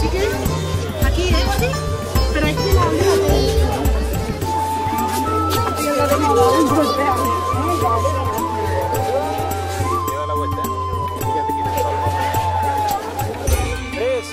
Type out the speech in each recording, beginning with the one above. ¿Sí que? Aquí es, sí, pero aquí la da la vuelta. Tres.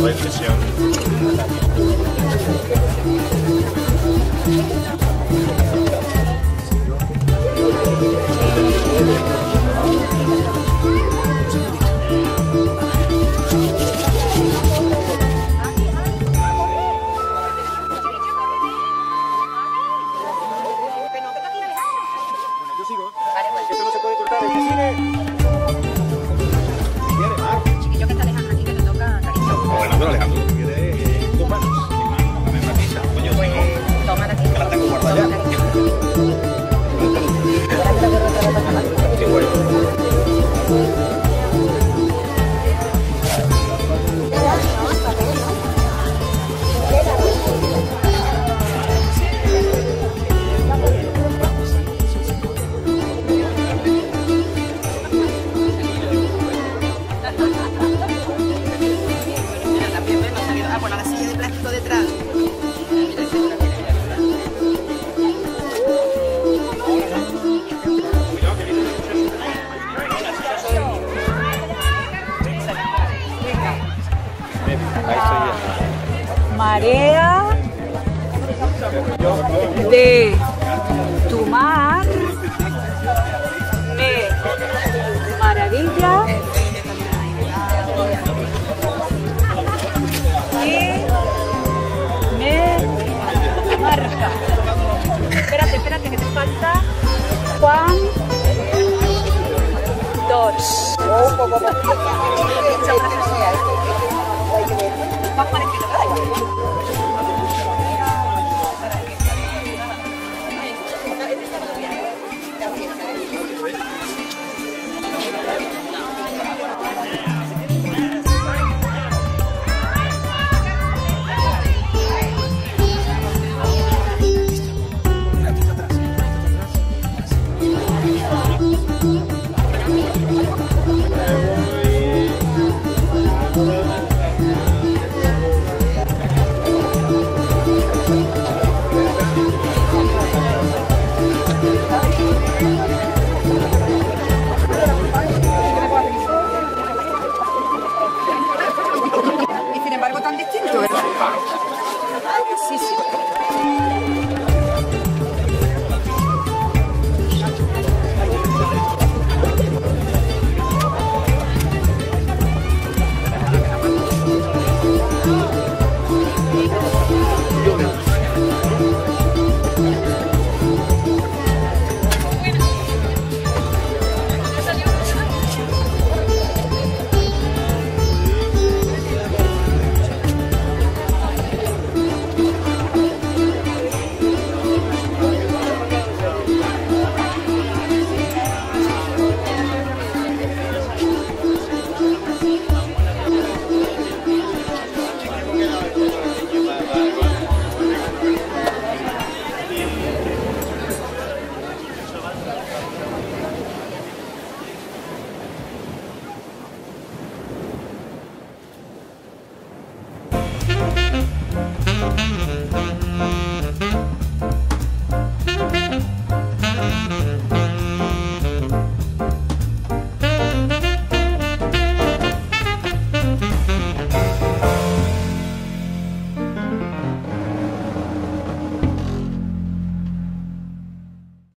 Muy impresión. marea de tu mar me maravilla y me marca. Espérate, espérate, que te falta Juan d'Ors. Más parecido, ¿verdad?